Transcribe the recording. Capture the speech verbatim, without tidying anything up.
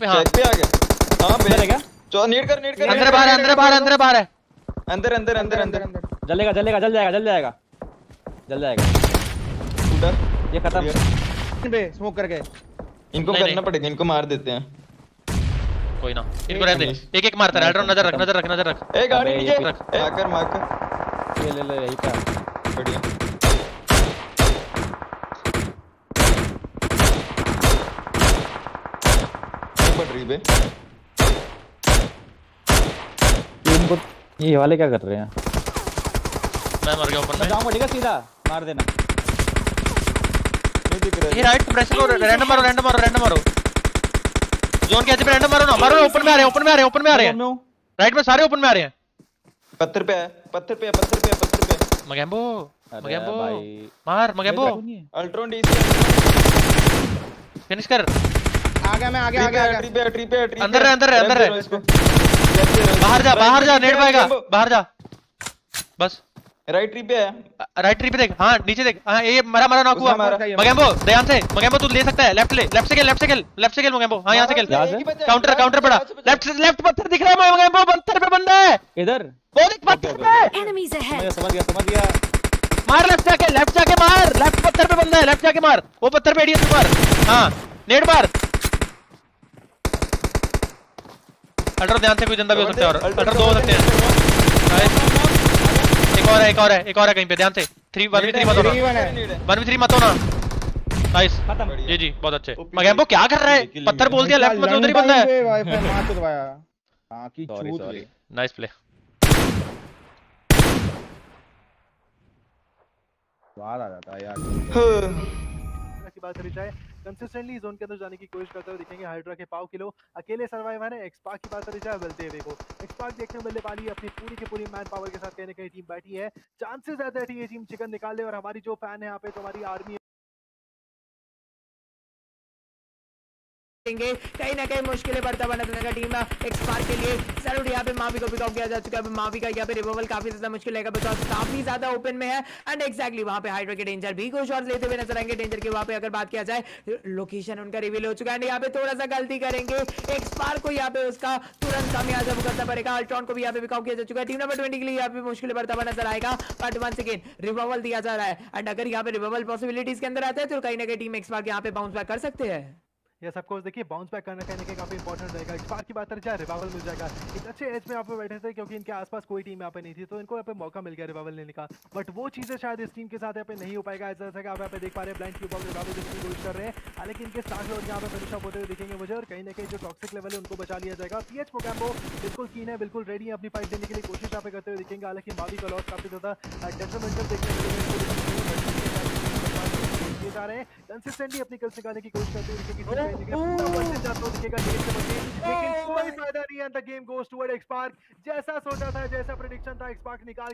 पे हाँ पे आ गया हां पे रहेगा चलो नीड कर नीड कर अंदर बाहर अंदर बाहर अंदर बाहर है अंदर अंदर अंदर अंदर जलेगा जलेगा जल जाएगा जल जाएगा जल जाएगा उधर ये खत्म बे स्मोक कर गए इनको करना पड़ेगा इनको मार देते हैं कोई ना इनको रहने दे एक-एक मारता है अल्ट्रॉन नजर रख नजर रख नजर रख ए गाड़ी नीचे रख आकर मार कर ये ले ले यही का बढ़िया पड़ रही बे इनको ये वाले क्या कर रहे हैं मैं मर गया ऊपर में जाऊंगा ठीक है सीधा मार देना ये दिख रहा है ये राइट प्रेस करो रैंडम मारो रैंडम मारो रैंडम मारो जोन के एज पे रैंडम मारो ना मारो ओपन में आ रहे हैं ओपन में आ रहे हैं ओपन में आ रहे हैं राइट में सारे ओपन में आ रहे हैं पत्थर पे है पत्थर पे है पत्थर पे है पत्थर पे मगैम्बो मगैम्बो मार मगैम्बो अल्ट्रॉन डीसी फिनिश कर आ गया मैं आ गया आ गया ट्री पे ट्री पे अंदर है अंदर है अंदर है बाहर जा बाहर जा नेट पाएगा बाहर जा बस राइट ट्री पे है राइट ट्री पे देख हां नीचे देख हां ये मरा मरा नॉक हुआ मगैम्बो ध्यान से मगैम्बो तू ले सकता है लेफ्ट ले लेफ्ट से खेल लेफ्ट से खेल लेफ्ट से खेल मगैम्बो हां यहां से खेल काउंटर काउंटर पड़ा लेफ्ट लेफ्ट पत्थर दिख रहा है मगैम्बो पत्थर पे बंदा है इधर वो देख पत्थर पे एनिमीज है मैं समझ गया समझ गया मार लेफ्ट जाके लेफ्ट जाके मार लेफ्ट पत्थर पे बंदा है लेफ्ट जाके मार वो पत्थर पे एडीएस मार हां नेट मार अल्ट्रा ध्यान से कोई जिंदा भी हो सकता है और अल्ट्रा दो हो सकते हैं एक और है एक और है एक और है कहीं पे ध्यान से थ्री वन थ्री मत होना वन थ्री मत होना नाइस खत्म जी जी बहुत अच्छे मगैम्बो क्या कर रहा है पत्थर बोल दिया लेफ्ट मत उधर ही बंदा है वाईफाई मार दवाया हां की छूट नाइस प्ले बाहर आ जाता यार की बात करी जाए कंसिस्टेंटली जोन के अंदर जाने की कोशिश करते हुए दिखेंगे हाइड्रा के पाव किलो अकेले सर्वाइवर है एक्सपार्क की बात करी जाए बलते हुए को एक्सपार्क देखने मिलने वाली है अपनी पूरी की पूरी मैन पावर के साथ कहने कहीं टीम बैठी है चांसेस ज्यादा है ये टीम चिकन निकाल ले और हमारी जो फैन है यहाँ पे तो हमारी आर्मी कहीं ना कहीं मुश्किलें बरता बना देगा टीम एक्सपार्क के लिए जरूर यहाँ पे मावी को भी कॉप किया जा चुका है मावी का यहाँ पे रिवाइवल काफी ज्यादा मुश्किल है बिकॉज काफी ज्यादा ओपन में है एंड एक्जैक्टली वहाँ पे हाइड्रा के डेंजर भी कुछ और लेते हुए नजर आएंगे डेंजर के वहाँ पे अगर बात किया जाए लोकेशन उनका रिवील हो चुका है यहाँ पे थोड़ा सा गलती करेंगे एक्सपार्क को यहाँ पे उसका तुरंत खामियाजा भुगतना पड़ेगा अल्ट्रॉन को भी यहाँ पे कॉप किया जा चुका है टीम नंबर ट्वेंटी के लिए यहाँ पे मुश्किल बरता हुआ नजर आएगा बट वन सेकेंड रिवाइवल दिया जा रहा है एंड अगर यहाँ पे रिवाइवल पॉसिबिलिटीज के अंदर आता है तो कहीं ना कहीं टीम एक्सपार्क यहाँ पे बाउंस बैक कर सकते हैं ये सब कुछ देखिए बाउंस बैक करना कहने के काफी इंपॉर्टेंट रहेगा एक्सपार्क की बात चाहे रिवाइवल मिल जाएगा एक अच्छे एज में यहाँ पे बैठे थे क्योंकि इनके आसपास कोई टीम यहाँ पे नहीं थी तो इनको यहाँ पे मौका मिल गया रिवाइवल लेने का बट वो चीज़ें शायद इस टीम के साथ यहाँ पे नहीं हो पाएगा जैसा कि आप यहाँ पे देख पा रहे हैं ब्लाइंड क्यूब रिवाइवल देने की कोशिश कर रहे हैं हालांकि इनके स्टार्ट लोग यहाँ पे फिनिश अप होते हुए दिखेंगे मुझे और कहीं ना कहीं जो टॉक्सिक लेवल है उनको बचा लिया जाएगा पी एच प्रोग्राम वो बिल्कुल कीन है बिल्कुल रेडी है अपनी फाइट देने के लिए कोशिश यहाँ पे करते हुए दिखेंगे हालांकि मावी का लॉस काफी ज्यादा डेट्रीमेंटल देखने को जा रहे हैं कंसिस्टेंटली अपनी कल्स निकालने की कोशिश करते हैं क्योंकि वन से जाता दिखेगा लेकिन कोई फायदा नहीं है द गेम गोस टुवर्ड एक्सपार्क जैसा सोचा था जैसा प्रेडिक्शन था एक्सपार्क निकाल